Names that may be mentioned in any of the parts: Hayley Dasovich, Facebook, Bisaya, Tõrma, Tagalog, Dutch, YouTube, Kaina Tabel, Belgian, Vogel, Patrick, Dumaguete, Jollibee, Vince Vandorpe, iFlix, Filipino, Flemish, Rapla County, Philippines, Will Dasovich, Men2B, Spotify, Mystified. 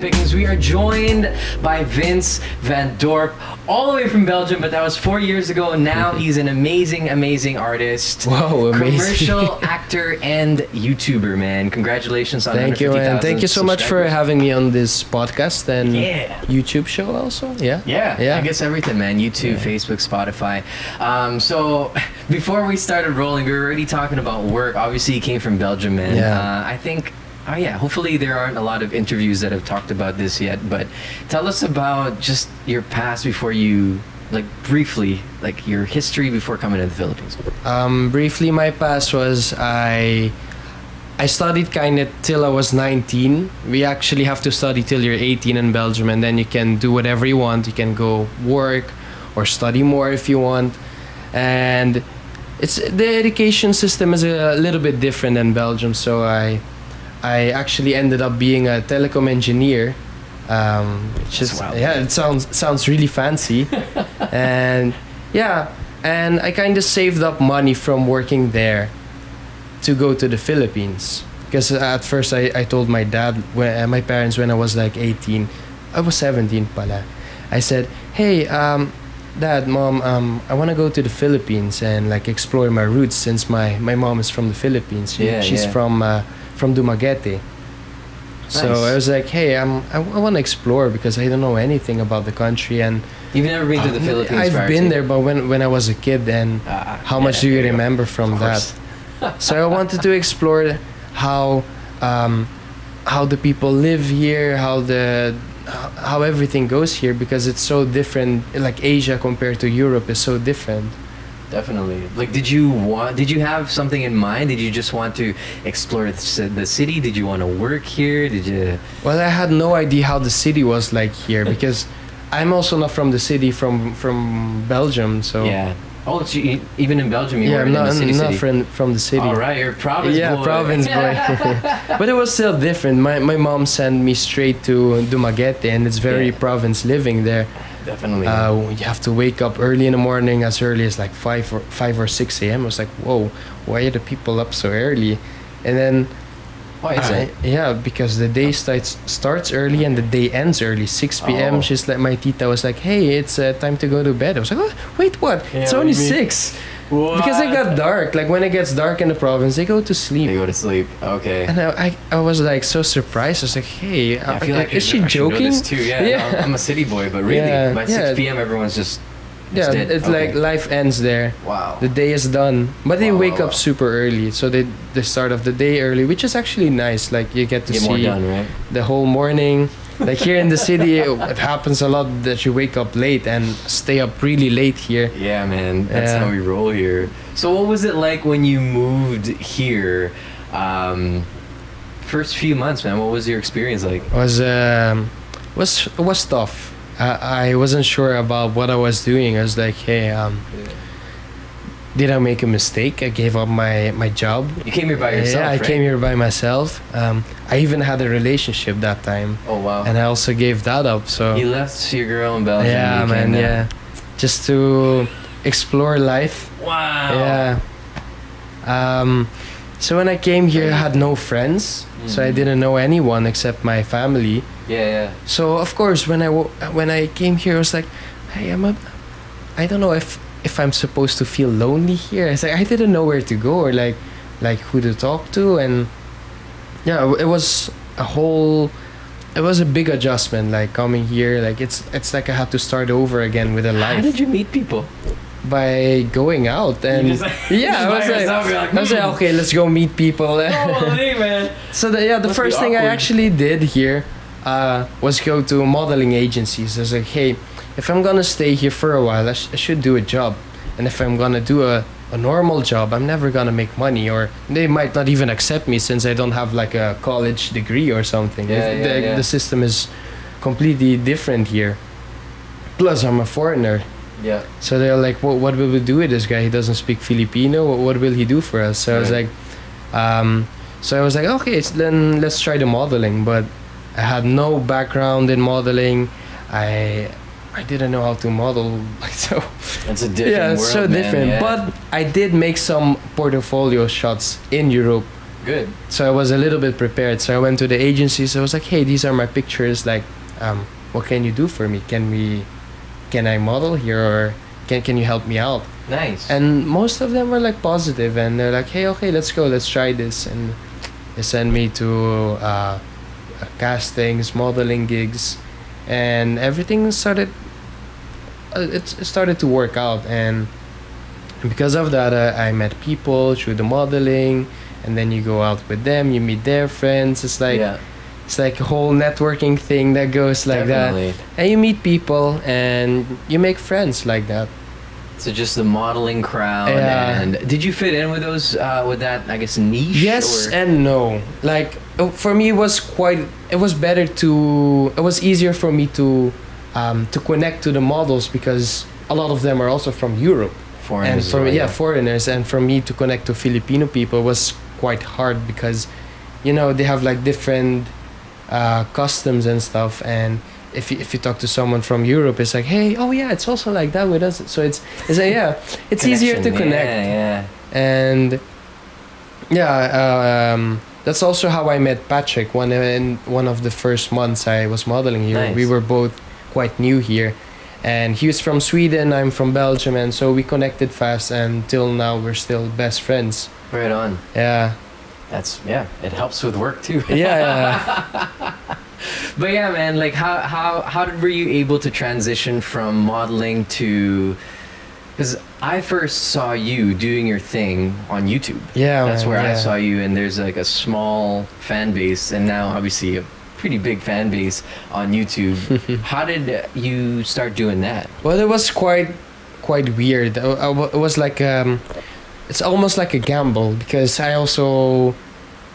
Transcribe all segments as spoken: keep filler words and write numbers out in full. pickings. We are joined by Vince Vandorpe, all the way from Belgium, but that was four years ago. Now he's an amazing, amazing artist. Wow, amazing. Commercial actor and YouTuber, man. Congratulations on thank you, and thank you so much for having me on this podcast and yeah. YouTube show also. Yeah, yeah, yeah. I guess everything, man. YouTube, yeah. Facebook, Spotify. Um, so before we started rolling, we were already talking about work. Obviously, you came from Belgium, man. Yeah. Uh, I think. Oh yeah, hopefully there aren't a lot of interviews that have talked about this yet, but tell us about just your past before you, like briefly, like your history before coming to the Philippines. Um, briefly, my past was I I studied kind of till I was nineteen. We actually have to study till you're eighteen in Belgium, and then you can do whatever you want. You can go work or study more if you want. And it's the education system is a little bit different than Belgium, so I... I actually ended up being a telecom engineer. Um, just, yeah, it sounds sounds really fancy. And yeah, and I kind of saved up money from working there to go to the Philippines. Because at first I, I told my dad, when, uh, my parents, when I was like eighteen, I was seventeen pala. I said, hey, um, Dad, Mom, um, I want to go to the Philippines and like explore my roots since my, my mom is from the Philippines. She, yeah, she's yeah. from... Uh, from Dumaguete. Nice. So I was like, hey, I'm, I, I want to explore because I don't know anything about the country. And you've never been to the Philippines? I've been there, but when, when I was a kid, then uh, how yeah, much do you remember go. From that? So I wanted to explore how um, how the people live here, how the how everything goes here, because it's so different. Like Asia compared to Europe is so different. Definitely. Like, did you want? Did you have something in mind? Did you just want to explore the city? Did you want to work here? Did you? Well, I had no idea how the city was like here because I'm also not from the city, from from Belgium. So yeah. Oh, so you, even in Belgium, you yeah, weren't not, in the city. Yeah, I'm not from from the city. All right, you're a province yeah, boy. Yeah, province boy. But it was still different. My my mom sent me straight to Dumaguete, and it's very yeah. province living there. Definitely. Uh, you have to wake up early in the morning, as early as like five or five or six a m. I was like, whoa, why are the people up so early? And then, why is it? Yeah, because the day starts starts early and the day ends early. six p m Oh. She's like, my tita was like, hey, it's uh, time to go to bed. I was like, oh, wait, what? Yeah, it's only six. What? Because it got dark. Like when it gets dark in the province, they go to sleep. They go to sleep. Okay. And I, I, I was like so surprised. I was like, hey, yeah, I feel I, like is she joking? Too. Yeah, yeah. No, I'm a city boy, but really, yeah. by yeah. six p m everyone's just yeah. Dead. It's okay. Like life ends there. Wow. The day is done, but they wow, wake wow, up wow. super early, so they they start of the day early, which is actually nice. Like you get to get see done, right? the whole morning. Like here in the city, it happens a lot that you wake up late and stay up really late here. Yeah, man, that's uh, how we roll here. So what was it like when you moved here? Um, first few months, man, what was your experience like? It was, um, was, was tough. I, I wasn't sure about what I was doing. I was like, hey, um, yeah. did I make a mistake? I gave up my, my job. You came here by yourself, Yeah, I right? came here by myself. Um, I even had a relationship that time. Oh, wow. And I also gave that up, so... You left your girl in Belgium. Yeah, man, yeah. Just to explore life. Wow. Yeah. Um, so when I came here, I had no friends. Mm-hmm. So I didn't know anyone except my family. Yeah, yeah. So, of course, when I, w when I came here, I was like, hey, I'm a... I don't know if... if I'm supposed to feel lonely here. It's like I didn't know where to go or like like who to talk to, and yeah, it was a whole it was a big adjustment, like coming here. Like it's it's like I had to start over again with a life. How did you meet people? By going out and just, yeah, I was like, like, hmm. I was like, okay, let's go meet people. Totally, man. So the, yeah, the Must first thing I actually did here uh, was go to modeling agencies. I was like, hey, if I'm gonna stay here for a while, I, sh I should do a job. And if I'm gonna do a, a normal job, I'm never gonna make money, or they might not even accept me since I don't have like a college degree or something. Yeah, yeah, the, yeah. the system is completely different here. Plus, I'm a foreigner. Yeah. So they're like, well, what will we do with this guy? He doesn't speak Filipino. What, what will he do for us? So right. I was like, um, so I was like, okay, so then let's try the modeling. But I had no background in modeling. I. I didn't know how to model, so it's a different yeah, it's world, so man, different. Yeah. But I did make some portfolio shots in Europe Good. So I was a little bit prepared. So I went to the agencies. I was like, hey, these are my pictures. Like, um, what can you do for me? Can we, can I model here, or can can you help me out? Nice. And most of them were like positive, and they're like, hey, okay, let's go, let's try this. And they sent me to uh, castings, modeling gigs, and everything started. Uh, it started to work out, and because of that, uh, I met people through the modeling. And then you go out with them, you meet their friends. It's like, yeah. It's like a whole networking thing that goes like Definitely. that. And you meet people and you make friends like that. So just the modeling crowd. Yeah. And did you fit in with those, uh, with that, I guess, niche? Yes or? and no. Like, for me, it was quite, it was better to, it was easier for me to, um, to connect to the models, because a lot of them are also from Europe. Foreigners. And for, well, yeah, yeah, foreigners. And for me to connect to Filipino people was quite hard, because you know they have like different uh, customs and stuff, and if you, if you talk to someone from Europe, it's like, hey, oh yeah, it's also like that with us. So it's, it's like, yeah, it's easier to connect. Yeah, yeah. And yeah, um, that's also how I met Patrick. One in one of the first months I was modeling here, nice. we were both quite new here, and he was from Sweden, I'm from Belgium, and so we connected fast, and till now we're still best friends. Right on. Yeah. That's, yeah, it helps with work too. Yeah. But yeah, man, like how, how, how did, were you able to transition from modeling to, because I first saw you doing your thing on YouTube. Yeah. That's man, where yeah. I saw you, and there's like a small fan base, and now obviously a pretty big fan base on YouTube. How did you start doing that? Well, it was quite, quite weird. I, I, it was like, um, it's almost like a gamble, because I also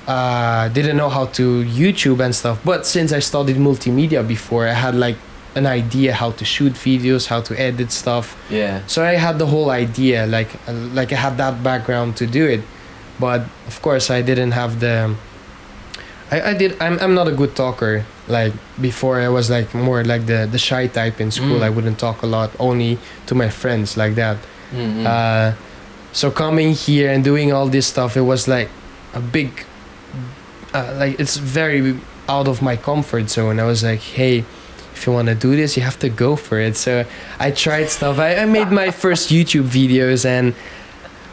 uh, didn't know how to YouTube and stuff. But since I studied multimedia before, I had like an idea how to shoot videos, how to edit stuff. Yeah. So I had the whole idea, like like I had that background to do it. But of course, I didn't have the. I, I did. I'm I'm not a good talker. Like before, I was like more like the the shy type in school. Mm. I wouldn't talk a lot, only to my friends like that. Mm-hmm. Uh. So coming here and doing all this stuff, it was like a big, uh, like it's very out of my comfort zone. I was like, hey, if you want to do this, you have to go for it. So I tried stuff. I, I made my first YouTube videos, and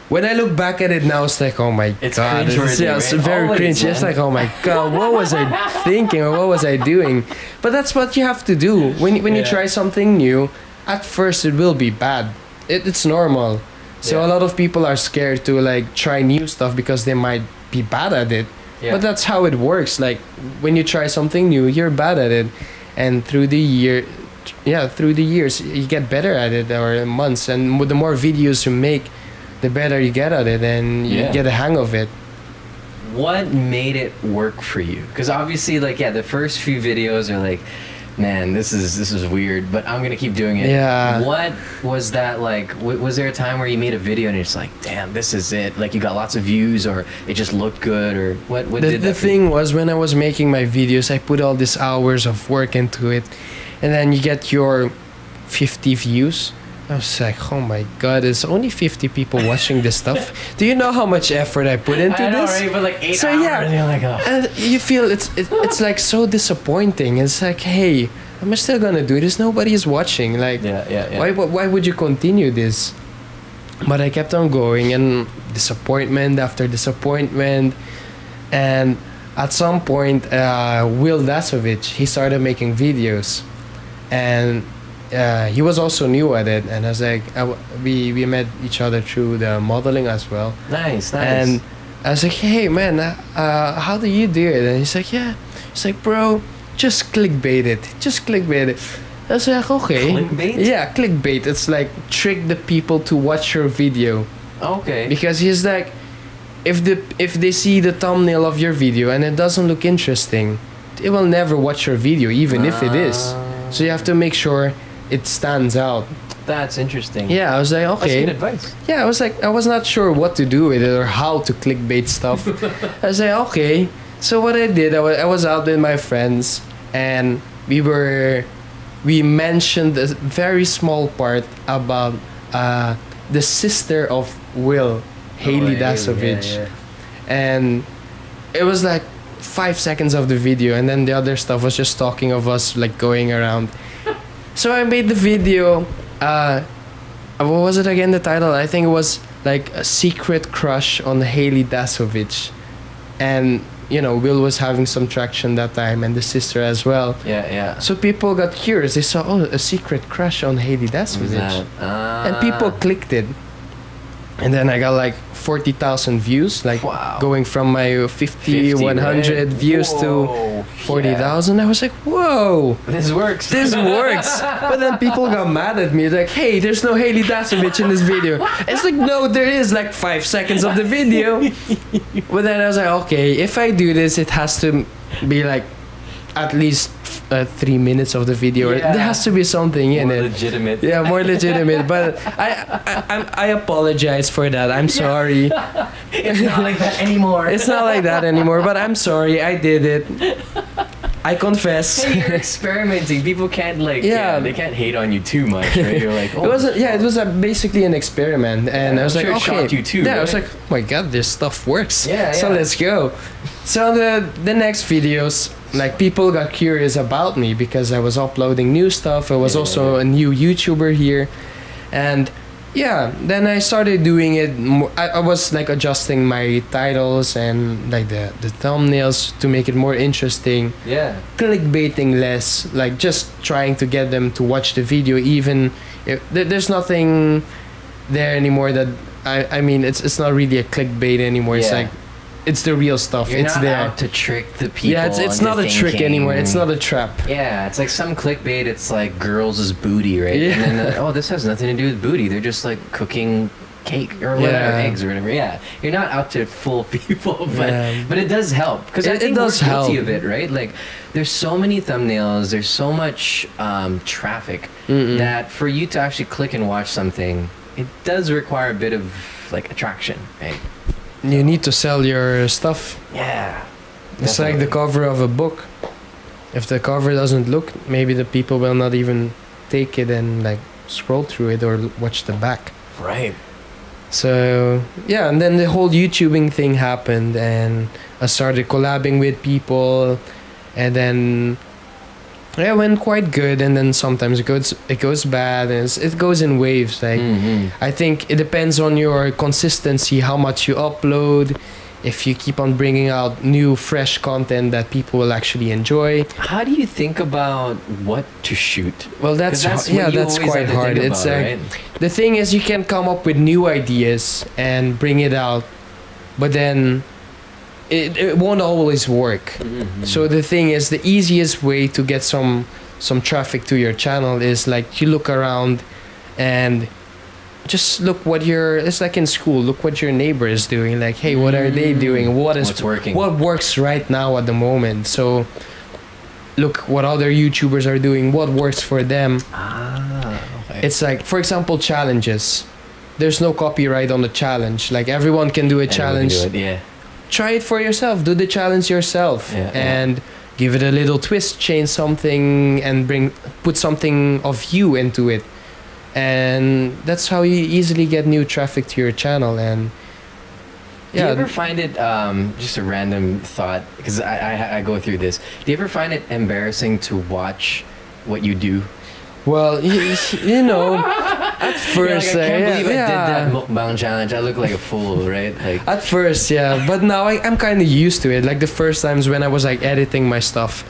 when I look back at it now, it's like, oh my it's God. Cringe it's, yeah, it's very Always, cringe. Man. It's like, oh my God, what was I thinking? Or what was I doing? But that's what you have to do. When, when yeah. you try something new, at first it will be bad. It, it's normal. So yeah. a lot of people are scared to like try new stuff because they might be bad at it. Yeah. But that's how it works. Like when you try something new, you're bad at it, and through the year, yeah, through the years you get better at it, or months. And the more videos you make, the better you get at it, and you yeah. get the hang of it. What made it work for you? Because obviously, like yeah, the first few videos are like, man, this is this is weird, but I'm gonna keep doing it. Yeah. What was that like? W was there a time where you made a video and it's like, damn, this is it? Like you got lots of views, or it just looked good, or what? What the, did that the thing was, when I was making my videos, I put all these hours of work into it, and then you get your fifty views. I was like, oh my God, it's only fifty people watching this stuff. Do you know how much effort I put into I know, this? Right? But like eight so hours, yeah, and you're like, oh. And you feel it's it, it's like so disappointing. It's like, hey, I'm still gonna do this. Nobody is watching. Like, yeah, yeah, yeah. Why, why why would you continue this? But I kept on going, and disappointment after disappointment, and at some point, uh, Will Dasovich, he started making videos, and. Uh, he was also new at it, and I was like, I w we we met each other through the modeling as well. Nice, nice. And I was like, hey man, uh, how do you do it? And he's like, yeah. He's like, bro, just clickbait it. Just clickbait it. I was like, okay. Clickbait? Yeah, clickbait. It's like trick the people to watch your video. Okay. Because he's like, if the if they see the thumbnail of your video and it doesn't look interesting, they will never watch your video, even uh. if it is. So you have to make sure it stands out. That's interesting. Yeah, I was like, okay. That's good advice. Yeah, I was like, I was not sure what to do with it or how to clickbait stuff. I was like, okay. So what I did, I, w I was out with my friends, and we were, we mentioned a very small part about uh, the sister of Will, Hayley oh, Dasovich. Yeah, yeah. And it was like five seconds of the video, and then the other stuff was just talking of us like going around. So I made the video. Uh, what was it again? The title? I think it was like a secret crush on Hayley Dasovich, and you know, Will was having some traction that time, and the sister as well. Yeah, yeah. So people got curious. They saw, oh, a secret crush on Hayley Dasovich, uh. and people clicked it. And then I got like forty thousand views, like wow. going from my fifty, one hundred right? views whoa. To forty thousand. Yeah. I was like, whoa. This works. This works. But then people got mad at me. Like, hey, there's no Hayley Dasovich in this video. It's like, no, there is like five seconds of the video. But then I was like, okay, if I do this, it has to be like at least Uh, three minutes of the video. Yeah. There has to be something more in it. More legitimate. Yeah, more legitimate. But I, I, I, I apologize for that. I'm sorry. It's not like that anymore. It's not like that anymore. But I'm sorry. I did it. I confess. Hey, you're experimenting. People can't like. Yeah. yeah. They can't hate on you too much, right? You're like. Oh, it wasn't. Yeah, it was a, basically an experiment, and yeah, I was I'm like, sure okay. It shocked you too, yeah, right? I was like, oh my god, this stuff works. Yeah. So yeah. let's go. So the the next videos. Like, people got curious about me because I was uploading new stuff. I was yeah, also yeah. a new YouTuber here. And yeah, then I started doing it. Mo I, I was like adjusting my titles and like the, the thumbnails to make it more interesting. Yeah. Clickbaiting less, like just trying to get them to watch the video, even if th there's nothing there anymore that, I, I mean, it's, it's not really a clickbait anymore. Yeah. It's like, it's the real stuff. You're it's not there out to trick the people. Yeah, it's, it's not a thinking. trick anymore. It's not a trap. Yeah, it's like some clickbait. It's like girls is booty, right? Yeah. And then, oh, this has nothing to do with booty. They're just like cooking cake or whatever, yeah. eggs or whatever. Yeah, you're not out to fool people, but yeah. but it does help because it, I think it does we're guilty help. of it, right? Like, there's so many thumbnails. There's so much um, traffic Mm-mm. that for you to actually click and watch something, it does require a bit of like attraction, right? You need to sell your stuff. Yeah. It's definitely. Like the cover of a book. If the cover doesn't look, maybe the people will not even take it and like scroll through it or watch the back. Right. So yeah, and then the whole YouTubing thing happened, and I started collabing with people, and then yeah, it went quite good, and then sometimes it goes it goes bad, and it's, it goes in waves. Like mm-hmm. I think it depends on your consistency, how much you upload, if you keep on bringing out new, fresh content that people will actually enjoy. How do you think about what to shoot? Well, that's, that's yeah, that's quite hard. About, it's like, right? The thing is, you can come up with new ideas and bring it out, but then. It, it won't always work. Mm-hmm. So the thing is, the easiest way to get some some traffic to your channel is like you look around and just look what your it's like in school. Look what your neighbor is doing. Like, hey, what mm-hmm. are they doing? What is What's working? What works right now at the moment? So look what other YouTubers are doing. What works for them? Ah, okay. It's like, for example, challenges. There's no copyright on the challenge. Like, everyone can do a everyone challenge. Can do it, yeah. Try it for yourself. Do the challenge yourself, yeah, and yeah. give it a little twist. Change something and bring put something of you into it, and that's how you easily get new traffic to your channel. And yeah. do you ever find it um, just a random thought? Because I, I I go through this. Do you ever find it embarrassing to watch what you do? Well, you, you know. At first, like, I can't uh, believe yeah. I did that mukbang challenge. I look like a fool, right? Like at first, yeah. But now I, I'm kind of used to it. Like the first times when I was like editing my stuff,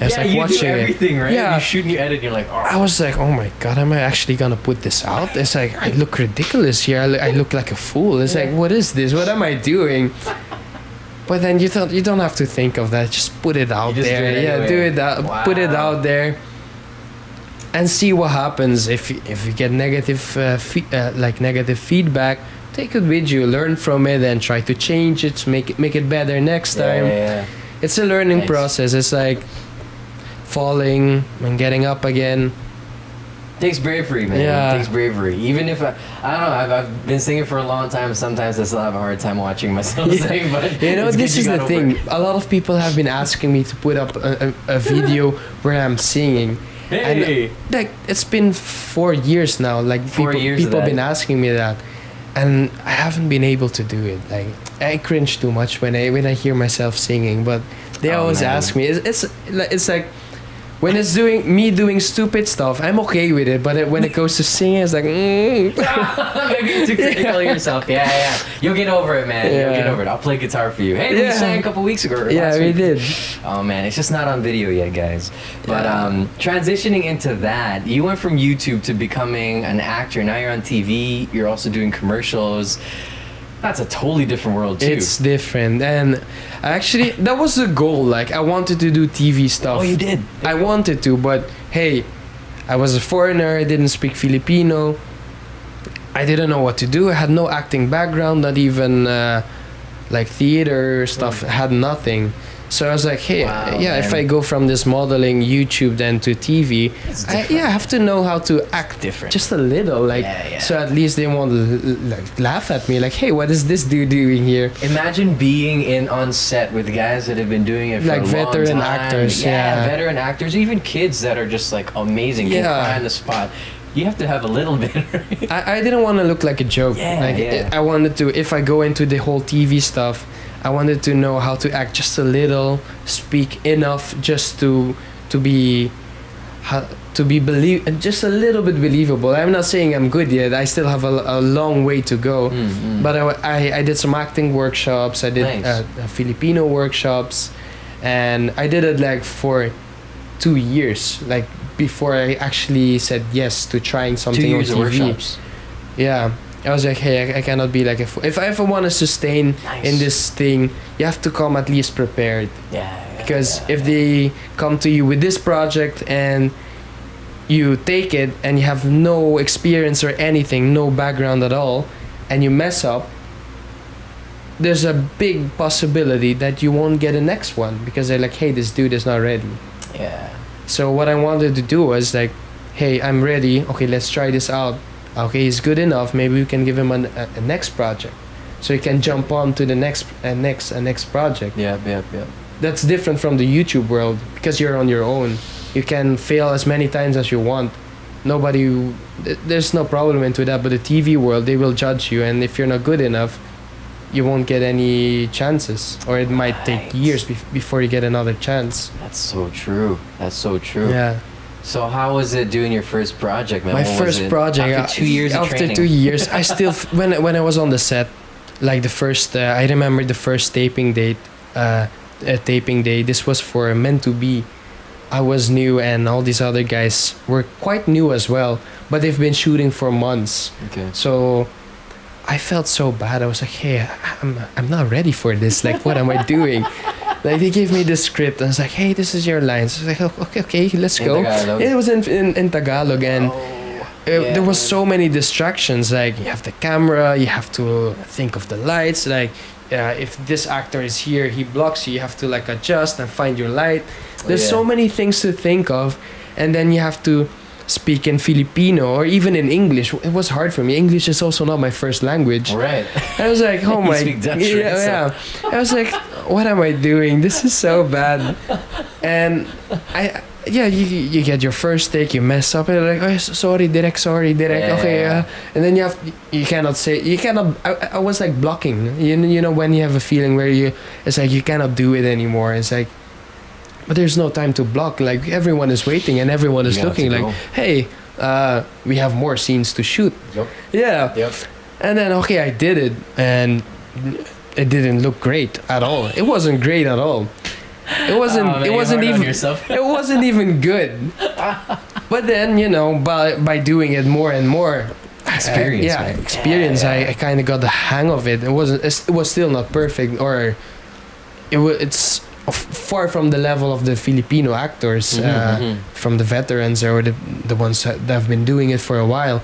I was yeah, like you watching do everything, it. Right? Yeah, you shoot and you edit. And you're like, oh. I was like, oh my god, am I actually gonna put this out? It's like, I look ridiculous here. I look, I look like a fool. It's yeah. like, what is this? What am I doing? But then you don't, you don't have to think of that. Just put it out there. Do it yeah, anyway. do it out. Wow. Put it out there. And see what happens. If if you get negative uh, fe uh, like negative feedback, take it with you, learn from it, and try to change it, make it make it better next yeah, time. Yeah, yeah. It's a learning nice. process. It's like falling and getting up again. Takes bravery, man. Yeah. It takes bravery. Even if I, I don't know, I've, I've been singing for a long time. Sometimes I still have a hard time watching myself yeah. sing. But you know, this is the thing. Work. A lot of people have been asking me to put up a, a, a video where I'm singing. Hey. And, like, it's been four years now. Like, Four people, years people have been asking me that. And I haven't been able to do it. Like I cringe too much when I when I hear myself singing. But they oh, always man. ask me. It's, it's it's like when it's doing me doing stupid stuff, I'm okay with it. But it, when it goes to singing, it's like mm. you're too critical yeah. yourself. Yeah, yeah. You'll get over it, man. Yeah. You'll get over it. I'll play guitar for you. Hey, yeah. we sang a couple weeks ago. Or yeah, last we week. did. Oh man, it's just not on video yet, guys. But yeah. um, transitioning into that, you went from YouTube to becoming an actor. Now you're on T V. You're also doing commercials. That's a totally different world too. It's different, and actually that was the goal. Like I wanted to do T V stuff. Oh, you did. I wanted to, but hey, I was a foreigner. I didn't speak Filipino. I didn't know what to do. I had no acting background, not even uh, like theater stuff. Mm. I had nothing. So I was like, hey, wow, yeah, man. If I go from this modeling YouTube then to T V, I, yeah, I have to know how to act different, just a little, like, yeah, yeah. so at least they won't like laugh at me, like, hey, what is this dude doing here? Imagine being in on set with guys that have been doing it for like a veteran long time. actors, yeah, yeah, veteran actors, even kids that are just like amazing, yeah, behind the spot. You have to have a little bit. Right? I, I didn't want to look like a joke. Yeah, like, yeah. I wanted to, if I go into the whole T V stuff, I wanted to know how to act just a little, speak enough just to to be to be believe just a little bit believable. I'm not saying I'm good yet. I still have a, a long way to go. Mm-hmm. But I, I I did some acting workshops. I did nice. uh, Filipino workshops, and I did it like for two years, like before I actually said yes to trying something two years on T V. Workshops. Yeah. I was like, hey, I, I cannot be like a fool. If I ever want to sustain nice. in this thing, you have to come at least prepared. Yeah. yeah because yeah, if yeah. they come to you with this project and you take it and you have no experience or anything, no background at all, and you mess up, there's a big possibility that you won't get the next one because they're like, hey, this dude is not ready. Yeah. So what I wanted to do was like, hey, I'm ready. Okay, let's try this out. Okay, he's good enough. Maybe we can give him an, a, a next project, so he can jump on to the next, a next, a next project. Yeah, yeah, yeah. That's different from the YouTube world because you're on your own. You can fail as many times as you want. Nobody, there's no problem into that. But the T V world, they will judge you, and if you're not good enough, you won't get any chances, or it might take years bef- before you get another chance. That's so true. That's so true. Yeah. So how was it doing your first project, man? My when first was it? project after two years. After of training. two years, I still f when when I was on the set, like the first, uh, I remember the first taping date. Uh, a taping day. This was for Men to B. I was new, and all these other guys were quite new as well. But they've been shooting for months. Okay. So I felt so bad. I was like, hey, I'm I'm not ready for this. Like, what am I doing? Like, they gave me the script, and I was like, hey, this is your lines. I was like, okay, okay, let's in go. Tagalog. It was in, in, in Tagalog, and oh, it, yeah. there was so many distractions. Like, you have the camera, you have to think of the lights. Like, uh, if this actor is here, he blocks you. You have to, like, adjust and find your light. There's oh, yeah. so many things to think of, and then you have to speak in Filipino or even in English. It was hard for me. English is also not my first language. Right. I was like, oh my god. Yeah, yeah. I was like, what am I doing? This is so bad. And I, yeah, you you get your first take, you mess up, and you're like, oh, sorry, direct, sorry, direct. Yeah, okay, yeah. Uh, and then you have, you cannot say, you cannot. I, I was like blocking. You you know when you have a feeling where you, it's like you cannot do it anymore. It's like. But there's no time to block. Like everyone is waiting and everyone is yeah, looking. Like, hey, uh, we have more scenes to shoot. Yep. Yeah. Yep. And then okay, I did it, and it didn't look great at all. It wasn't great at all. It wasn't. Oh, man, it wasn't even. It wasn't even good. But then you know, by by doing it more and more, experience. Uh, yeah, man. experience. Yeah, yeah. I, I kind of got the hang of it. It wasn't. It was still not perfect, or it was. It's. Far from the level of the Filipino actors, mm-hmm, uh, mm-hmm. from the veterans or the the ones that have been doing it for a while.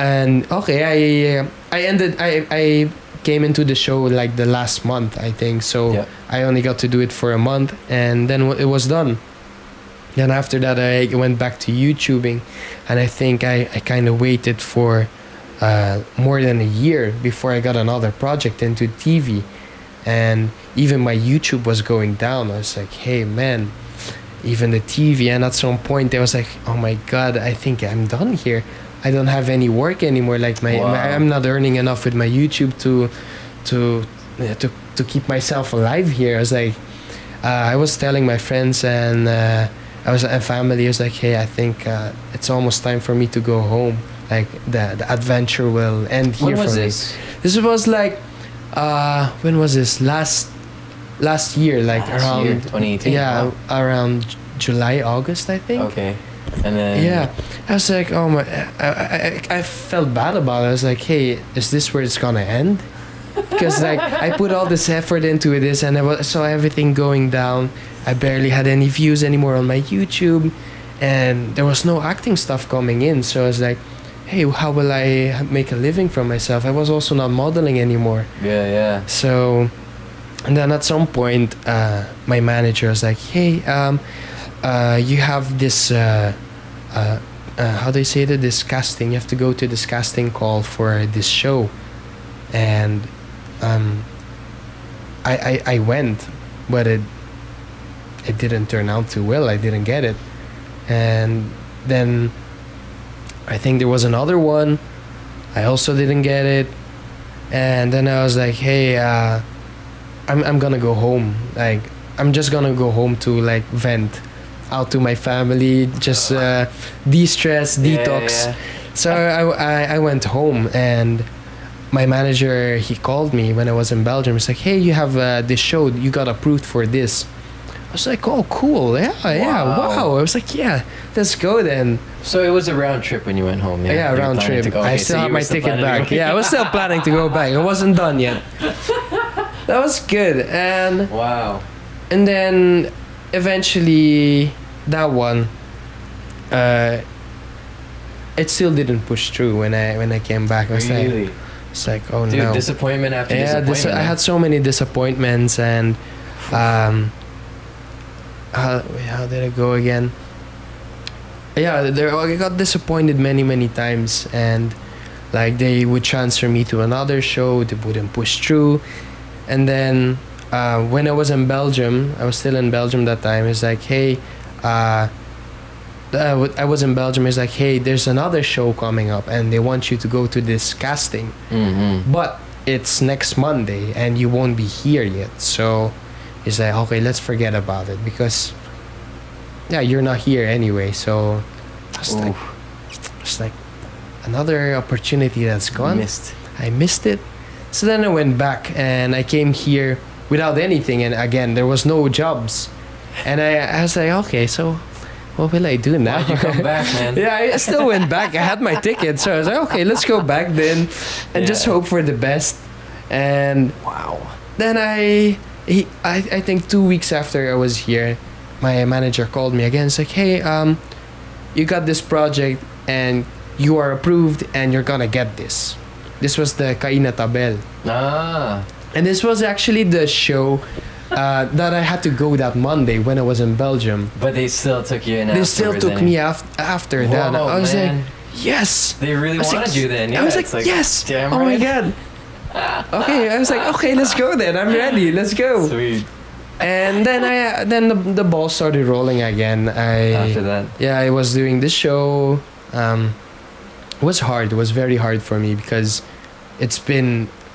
And okay, I uh, I ended I I came into the show like the last month, I think. So yeah. I only got to do it for a month, and then w it was done. Then after that, I went back to YouTubing, and I think I I kind of waited for uh, more than a year before I got another project into T V. And even my YouTube was going down. I was like, hey, man, even the T V. And at some point, I was like, oh, my God, I think I'm done here. I don't have any work anymore. Like my, wow. my I'm not earning enough with my YouTube to to uh, to to keep myself alive here. I was like, uh, I was telling my friends and uh, I was and family. I was like, hey, I think uh, it's almost time for me to go home. Like the the adventure will end here. When was this? This was like, uh, when was this? Last last year, like last around year, twenty eighteen. Yeah, wow. Around July, August, I think. Okay. And then yeah, I was like, oh my, I, I, I felt bad about it. I was like, hey, is this where it's gonna end? Because like I put all this effort into this, and I was, saw everything going down. I barely had any views anymore on my YouTube, and there was no acting stuff coming in. So I was like, hey, how will I make a living for myself? I was also not modeling anymore. Yeah, yeah. So, and then at some point, uh, my manager was like, hey, um, uh, you have this. Uh, Uh, uh, how do you say that? This casting. You have to go to this casting call for this show, and um, I, I I went, but it it didn't turn out too well. I didn't get it, and then I think there was another one. I also didn't get it, and then I was like, hey, uh, I'm I'm gonna go home. Like I'm just gonna go home to like vent. Out to my family, just uh, de-stress, yeah, detox. Yeah. So I, I I went home, and my manager, he called me when I was in Belgium. He's like, hey, you have uh, this show, you got approved for this. I was like, oh, cool, yeah, wow. yeah, wow. I was like, yeah, let's go then. So it was a round trip when you went home. Yeah, yeah round trip. Okay, I still so had my still ticket back. Yeah, I was still planning to go back. I wasn't done yet. That was good. And wow. And then eventually that one uh it still didn't push through when i when i came back. I was really? like it's like oh Dude, no disappointment after yeah, disappointment. Dis I had so many disappointments, and um how, how did it go again? Yeah, there I got disappointed many many times, and like they would transfer me to another show, they wouldn't push through. And then Uh, when I was in Belgium, I was still in Belgium that time. It's like, hey, uh, I was in Belgium. It's like, hey, there's another show coming up, and they want you to go to this casting, mm-hmm. but it's next Monday, and you won't be here yet. So it's like, okay, let's forget about it because, yeah, you're not here anyway. So it's like, it's like another opportunity that's gone. Missed. I missed it. So then I went back, and I came here without anything, and again there was no jobs, and I, I was like, okay, so what will I do now? Why'd you come back, man? Yeah, I still went back. I had my ticket, so I was like, okay, let's go back then, and yeah. just hope for the best. And wow. Then I, he, I, I think two weeks after I was here, my manager called me again. It's like, hey, um, you got this project, and you are approved, and you're gonna get this. This was the Kaina Tabel. Ah. And this was actually the show uh, that I had to go that Monday when I was in Belgium. But they still took you in. They still took me af after Whoa, that. I was man. like, yes. They really wanted like, you then. Yeah, I was like, like yes. Damn oh right. my god. Okay, I was like, okay, let's go then. I'm ready. Let's go. Sweet. And then I, then the the ball started rolling again. I, after that. Yeah, I was doing this show. Um, it was hard. It was very hard for me because it's been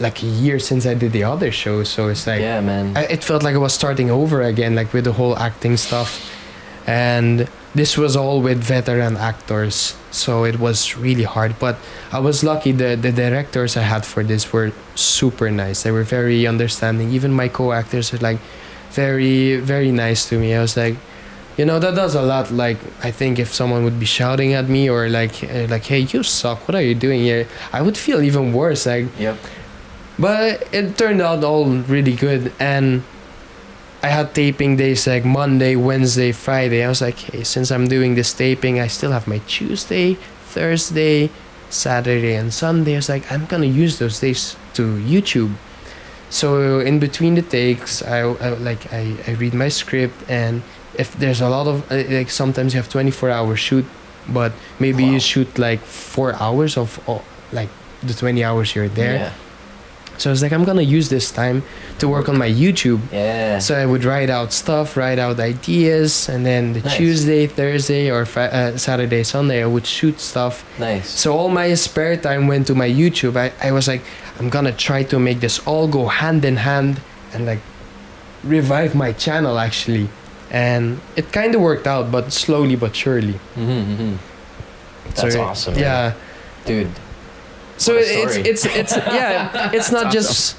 like a year since I did the other show, so it's like yeah, man. I, it felt like I was starting over again, like with the whole acting stuff, and this was all with veteran actors, so it was really hard. But I was lucky. The the directors I had for this were super nice. They were very understanding. Even my co-actors were like very very nice to me. I was like, you know, that does a lot. Like, I think if someone would be shouting at me or like uh, like, hey, you suck, what are you doing here? I would feel even worse. Like. Yep. But it turned out all really good, and I had taping days like Monday, Wednesday, Friday. I was like, hey, since I'm doing this taping, I still have my Tuesday, Thursday, Saturday, and Sunday. I was like, I'm gonna use those days to YouTube. So in between the takes, I, I like I, I read my script, and if there's a lot of like sometimes you have twenty-four hour shoot, but maybe wow. you shoot like four hours of like the twenty hours you're there. Yeah. So I was like, I'm gonna use this time to work on my YouTube. Yeah. So I would write out stuff, write out ideas, and then the nice. Tuesday, Thursday, or uh, Saturday, Sunday, I would shoot stuff. Nice. So all my spare time went to my YouTube. I, I was like, I'm gonna try to make this all go hand in hand and like revive my channel actually. And it kind of worked out, but slowly but surely. Mm-hmm, mm-hmm. That's so, awesome. Yeah. Dude. So it's it's it's yeah, it's not just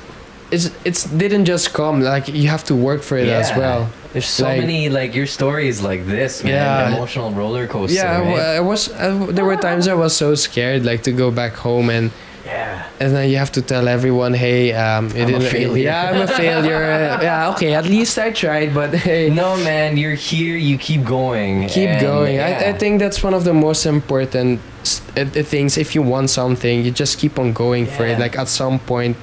it's it's didn't just come, like you have to work for it yeah. as well. There's so like, many like your stories like this, man. Yeah, the emotional roller coaster. Yeah, right? I was I, there were times I was so scared like to go back home and yeah. And then you have to tell everyone, hey, um, it I'm a failure. Yeah, I'm a failure. Uh, yeah, okay, at least I tried, but hey. No, man, you're here, you keep going. Keep and going. Yeah. I, I think that's one of the most important st things. If you want something, you just keep on going yeah. for it. Like at some point,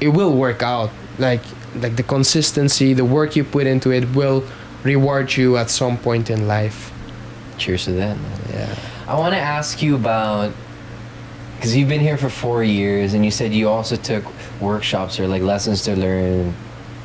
it will work out. Like, like the consistency, the work you put into it will reward you at some point in life. Cheers to that, man. Yeah. I want to ask you about... Because you've been here for four years, and you said you also took workshops or like lessons to learn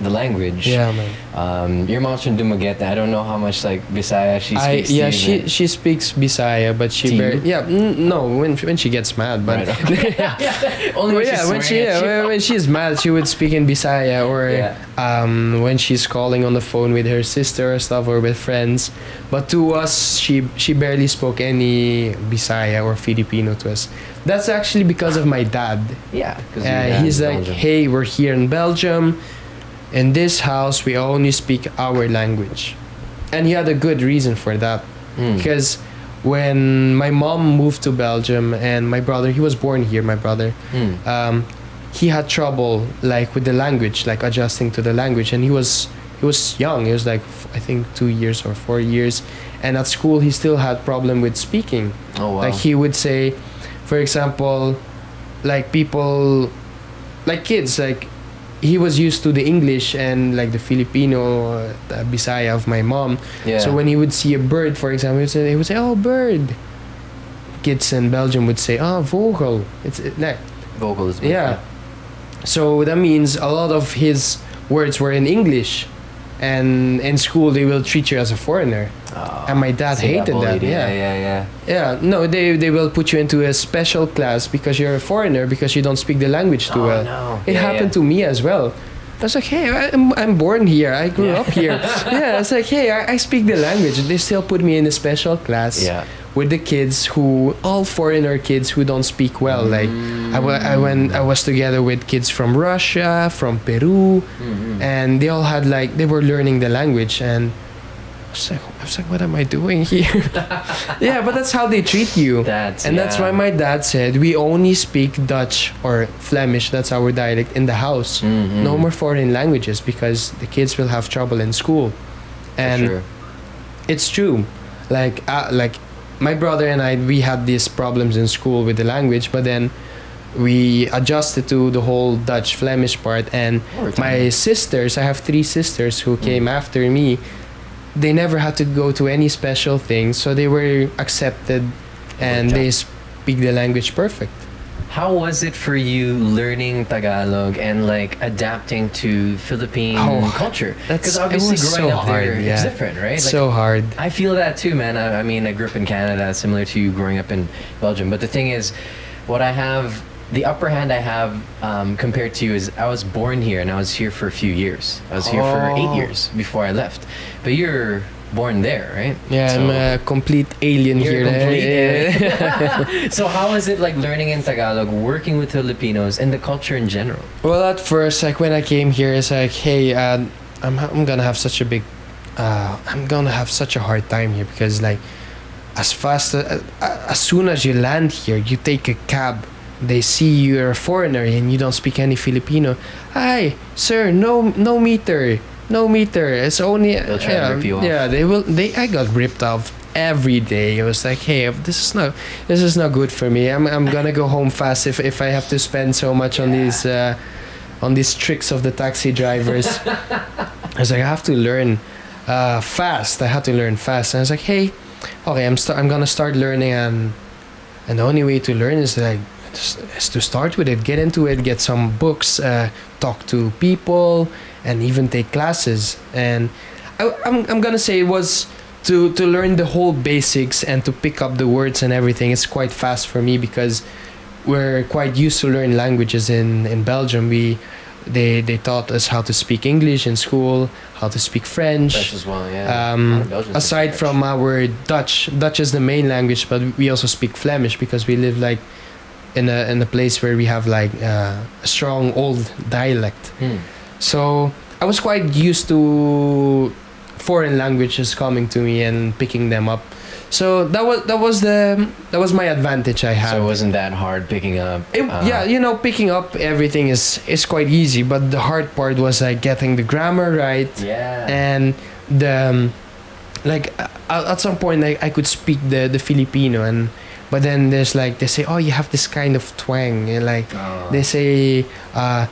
the language. Yeah, man. Um, your mom's from Dumaguete. I don't know how much like Bisaya she I, speaks. Yeah, to she she speaks Bisaya, but she barely. Yeah, no, when when she gets mad, but right, okay. yeah, only when yeah, when she yeah, when, when she's mad, she would speak in Bisaya, or yeah. um, when she's calling on the phone with her sister or stuff, or with friends. But to us, she she barely spoke any Bisaya or Filipino to us. That's actually because of my dad. Yeah, uh, he's like, Belgium. Hey, we're here in Belgium. In this house, we only speak our language. And he had a good reason for that. Mm. Because when my mom moved to Belgium and my brother, he was born here, my brother, mm. um, he had trouble like with the language, like adjusting to the language. And he was, he was young. He was like, I think, two years or four years. And at school, he still had problem with speaking. Oh, wow. Like he would say, for example, like people, like kids, like he was used to the English and like the Filipino, uh, the Bisaya of my mom. Yeah. So when he would see a bird, for example, he would say, he would say oh, bird. Kids in Belgium would say, oh, Vogel. It's it, nah. Vogel is big, yeah. yeah. So that means a lot of his words were in English. And in school, they will treat you as a foreigner. Oh, and my dad hated that. Yeah. yeah, yeah, yeah. Yeah, no, they, they will put you into a special class because you're a foreigner, because you don't speak the language too oh, well. No. It yeah, happened yeah. to me as well. I was like, hey, I'm, I'm born here. I grew yeah. up here. yeah, I was like, hey, I, I speak the language. They still put me in a special class yeah. with the kids who, all foreigner kids who don't speak well. Mm. Like, I, w I, went, I was together with kids from Russia, from Peru, mm-hmm. and they all had like, they were learning the language. And I was like, I was like what am I doing here? yeah, but that's how they treat you. That's, and yeah. that's why my dad said, we only speak Dutch or Flemish, that's our dialect, in the house. Mm-hmm. No more foreign languages because the kids will have trouble in school. And sure. it's true. Like, uh, like my brother and I, we had these problems in school with the language, but then we adjusted to the whole Dutch Flemish part. And oh, my sisters, I have three sisters who mm. came after me, they never had to go to any special things, so they were accepted and okay. they speak the language perfect. How was it for you learning Tagalog and like adapting to Philippine oh, culture? Because obviously growing so up hard, there yeah. it's different, right? Like, so hard. I feel that too, man. I, I mean, I grew up in Canada, similar to you growing up in Belgium. But the thing is, what I have, the upper hand I have um, compared to you is I was born here and I was here for a few years. I was here oh. for eight years before I left. But you're born there, right? Yeah, so I'm a complete alien you're here. A complete yeah. alien. So how is it like learning in Tagalog, working with Filipinos and the culture in general? Well, at first, like when I came here, it's like, hey, uh, I'm, I'm gonna have such a big, uh, I'm gonna have such a hard time here because like as fast, as, as soon as you land here, you take a cab. They see you're a foreigner and you don't speak any Filipino. Hi, sir, no no meter. No meter. It's only They'll try yeah, to rip you off. Yeah, they will they I got ripped off every day. I was like, hey, this is not this is not good for me. I'm I'm gonna go home fast if, if I have to spend so much yeah. on these uh, on these tricks of the taxi drivers. I was like, I have to learn uh, fast. I had to learn fast. And I was like, hey, okay, I'm st I'm gonna start learning and and the only way to learn is like to start with it, get into it, get some books, uh, talk to people, and even take classes. And I, I'm, I'm gonna say it was to, to learn the whole basics and to pick up the words and everything. It's quite fast for me because we're quite used to learn languages in, in Belgium. We They they taught us how to speak English in school, how to speak French. French as well, yeah. Um, aside from our Dutch, Dutch is the main language, but we also speak Flemish because we live like in a in a place where we have like uh, a strong old dialect. Hmm. So I was quite used to foreign languages coming to me and picking them up. So that was that was the that was my advantage I had. So it wasn't that hard picking up. It, uh, yeah, you know, picking up everything is is quite easy, but the hard part was like getting the grammar right. Yeah. And the um, like uh, at some point I, I could speak the the Filipino, and but then there's like they say, oh, you have this kind of twang, and like oh. they say uh,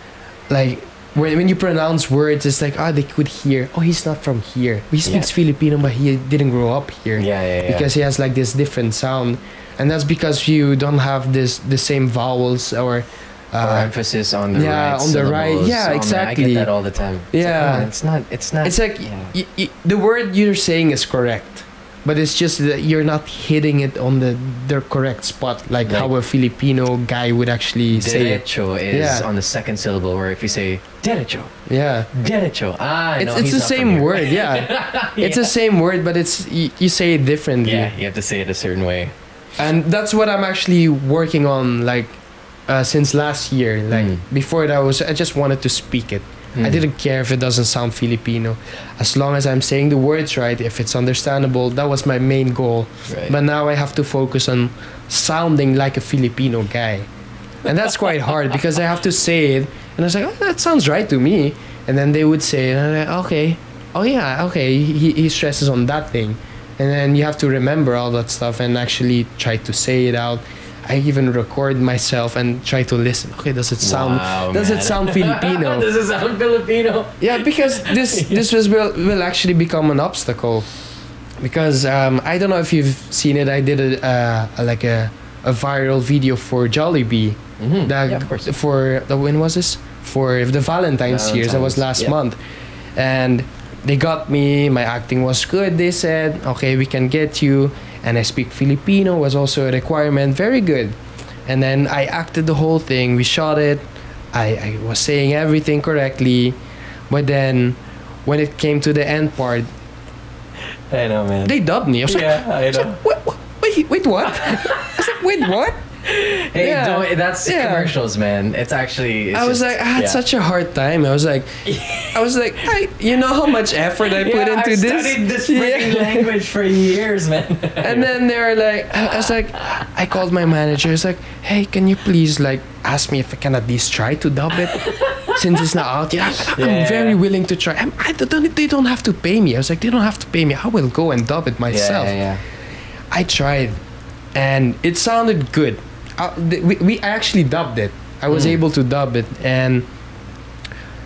like. When, when you pronounce words, it's like, ah, oh, they could hear, oh, he's not from here. He speaks yeah. Filipino, but he didn't grow up here. Yeah, yeah, yeah. Because he has like this different sound. And that's because you don't have this the same vowels or... Uh, or emphasis on the yeah, right on the right. Yeah, exactly. I get that all the time. It's yeah. Like, oh, it's not, it's not... It's like, yeah. y the word you're saying is correct. But it's just that you're not hitting it on the, the correct spot, like, like how a Filipino guy would actually derecho say it. Derecho is yeah. on the second syllable, where if you say derecho, yeah, derecho, ah, it's, no, it's the same word, yeah. yeah, it's the same word, but it's you, you say it differently. Yeah, you have to say it a certain way, and that's what I'm actually working on, like uh, since last year. Like mm. before that, I was I just wanted to speak it. Mm. I didn't care if it doesn't sound Filipino, as long as I'm saying the words right, if it's understandable. That was my main goal. Right. But now I have to focus on sounding like a Filipino guy, and that's quite hard because I have to say it, and I was like, oh, that sounds right to me. And then they would say, and I'm like, okay, oh yeah, okay, he, he stresses on that thing, and then you have to remember all that stuff and actually try to say it out. I even record myself and try to listen. Okay, does it sound? Wow, does man. it sound Filipino? Does it sound Filipino? Yeah, because this this was, will will actually become an obstacle, because um, I don't know if you've seen it. I did a, uh, a like a a viral video for Jollibee. Mm-hmm. that, yeah, of course. For the when was this? For the Valentine's years. That was last yeah. month, and they got me. My acting was good. They said, okay, we can get you. And I speak Filipino was also a requirement. Very good. And then I acted the whole thing. We shot it. I, I was saying everything correctly. But then when it came to the end part, I know, man. They dubbed me. I was yeah, like, I know. I was like, what, what, wait, wait, what? I was like, wait, what? Hey, yeah. don't, that's yeah. commercials, man. It's actually. It's I was just, like, I had yeah. such a hard time. I was like, I was like, I, you know how much effort I yeah, put into I've this. I studied this freaking yeah. language for years, man. And then they were like, I was like, I called my manager. I was like, hey, can you please like ask me if I can at least try to dub it since it's not out yet? I'm, yeah. I'm very willing to try. I'm, I don't. They don't have to pay me. I was like, they don't have to pay me. I will go and dub it myself. Yeah, yeah, yeah. I tried, and it sounded good. Uh, we, we actually dubbed it. I was mm. able to dub it, and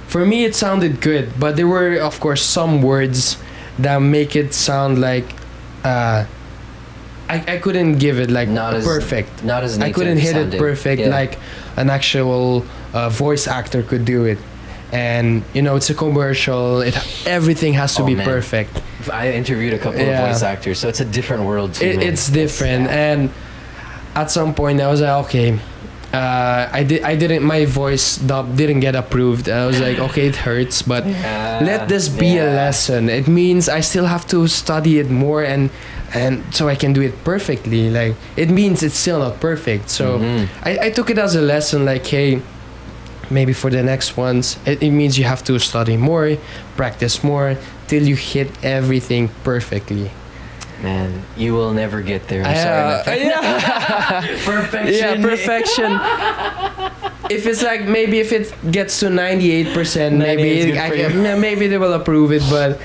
for me it sounded good, but there were of course some words that make it sound like uh, I, I couldn't give it like not perfect as, not as I couldn't hit sounded. it perfect yeah. like an actual uh, voice actor could do it. And you know, it's a commercial, it everything has to oh, be man. perfect. I interviewed a couple yeah. of voice actors, so it's a different world to it, me. It's different. It's, yeah. And at some point I was like, okay, uh, I did. I didn't. My voice dub didn't get approved. I was like, okay, it hurts, but yeah, let this be yeah. a lesson. It means I still have to study it more, and and so I can do it perfectly. Like it means it's still not perfect. So mm-hmm. I, I took it as a lesson. Like, hey, maybe for the next ones, it, it means you have to study more, practice more till you hit everything perfectly. Man, you will never get there. I'm uh, sorry. Yeah. Perfection. Yeah, perfection. If it's like, maybe if it gets to ninety-eight percent, maybe I can, maybe they will approve it, but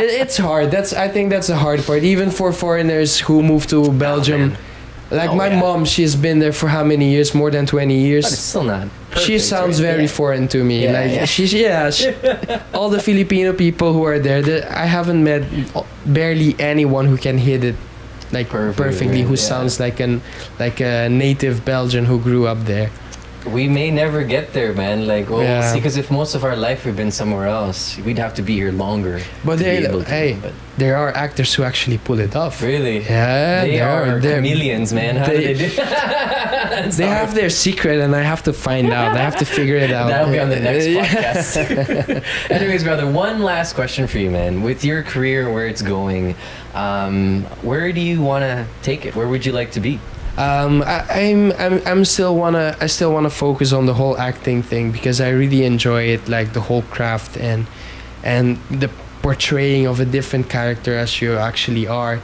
it, it's hard. That's I think that's the hard part, even for foreigners who move to Belgium. Oh, like oh, my yeah. mom, she's been there for how many years? More than twenty years. But it's still not perfect, she sounds right? very yeah. foreign to me. Yeah, like yeah. she's yeah, she, all the Filipino people who are there, I haven't met barely anyone who can hit it like perfectly, perfectly who yeah. sounds like an like a native Belgian who grew up there. We may never get there, man. Like, well, yeah. we'll see, because if most of our life we've been somewhere else, we'd have to be here longer. But, they, to, hey, but there are actors who actually pull it off. Really? Yeah, they are, are chameleons, man. How they, do they do? They have their secret, and I have to find out. I have to figure it out. That'll be on the next podcast. Anyways, brother, one last question for you, man. With your career, where it's going, um, where do you want to take it? Where would you like to be? Um, I, I'm, I'm, I'm still wanna, I still wanna focus on the whole acting thing, because I really enjoy it, like the whole craft and, and the portraying of a different character as you actually are.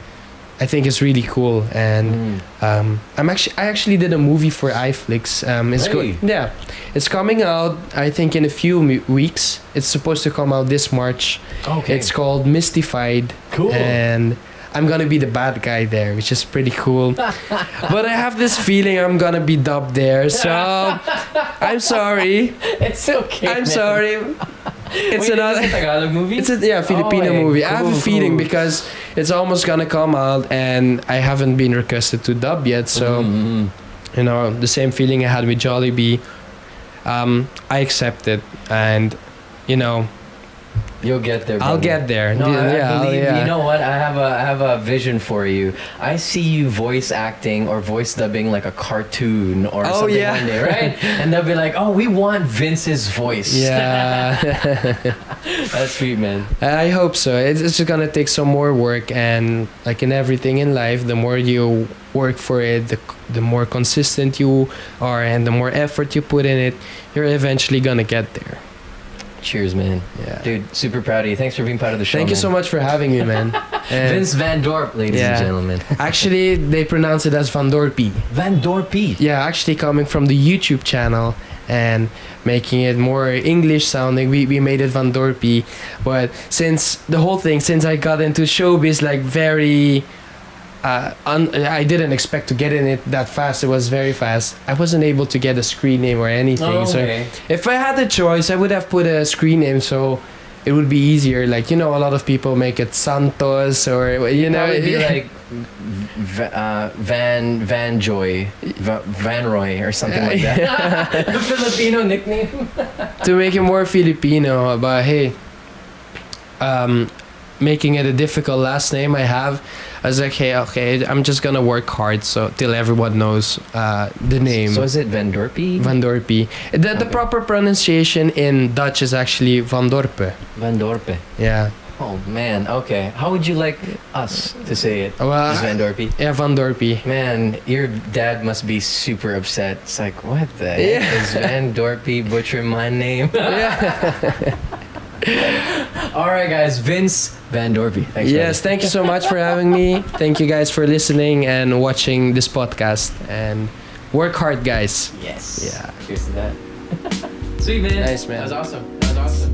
I think it's really cool, and mm. um, I'm actually, I actually did a movie for iFlix. Um, it's hey. Yeah, it's coming out, I think, in a few weeks. It's supposed to come out this March. Okay. It's called Mystified. Cool. And I'm gonna be the bad guy there, which is pretty cool. But I have this feeling I'm gonna be dubbed there, so I'm sorry. It's okay. I'm man. sorry. It's Wait, another it's a Tagalog movie. It's a yeah Filipino oh, movie. Cool, I have a feeling cool. because it's almost gonna come out, and I haven't been requested to dub yet. So mm-hmm. you know, the same feeling I had with Jollibee, um, I accept it, and you know. You'll get there. Brother. I'll get there. No, yeah, I, I yeah, believe, yeah. You know what? I have a I have a vision for you. I see you voice acting or voice dubbing like a cartoon or oh, something yeah. one day, right? And they'll be like, "Oh, we want Vince's voice." Yeah, that's sweet, man. I hope so. It's, it's just gonna take some more work, and like in everything in life, the more you work for it, the the more consistent you are, and the more effort you put in it, you're eventually gonna get there. Cheers, man. Yeah. Dude, super proud of you. Thanks for being part of the show. Thank you man. so much for having me, man. Vince Vandorpe, ladies yeah. and gentlemen. Actually, they pronounce it as Vandorpe. Vandorpe? Yeah, actually coming from the YouTube channel and making it more English sounding. We, we made it Vandorpe. But since the whole thing, since I got into showbiz, like very... Uh, un I didn't expect to get in it that fast. It was very fast. I wasn't able to get a screen name or anything. Oh, okay. So if I had the choice, I would have put a screen name so it would be easier. Like, you know, a lot of people make it Santos or, you know. It would be like v uh, Van Van Joy, v Van Roy or something like that. A Filipino nickname. To make it more Filipino, but hey, um, making it a difficult last name I have. I was like, hey, okay, I'm just gonna work hard so till everyone knows uh, the name. So is it Vandorpe? Vandorpe. The, okay. the proper pronunciation in Dutch is actually Vandorpe. Vandorpe. Yeah. Oh man, okay. How would you like us to say it? Well, Vandorpe. Yeah, Vandorpe. Man, your dad must be super upset. It's like, what the yeah. heck is Vandorpe butchering my name? Yeah. All right, guys. Vince Vandorpe. Thanks, yes, buddy. Thank you so much for having me. Thank you guys for listening and watching this podcast. And work hard, guys. Yes. Yeah. Cheers to that. Sweet, man. Nice, man. That was awesome. That was awesome.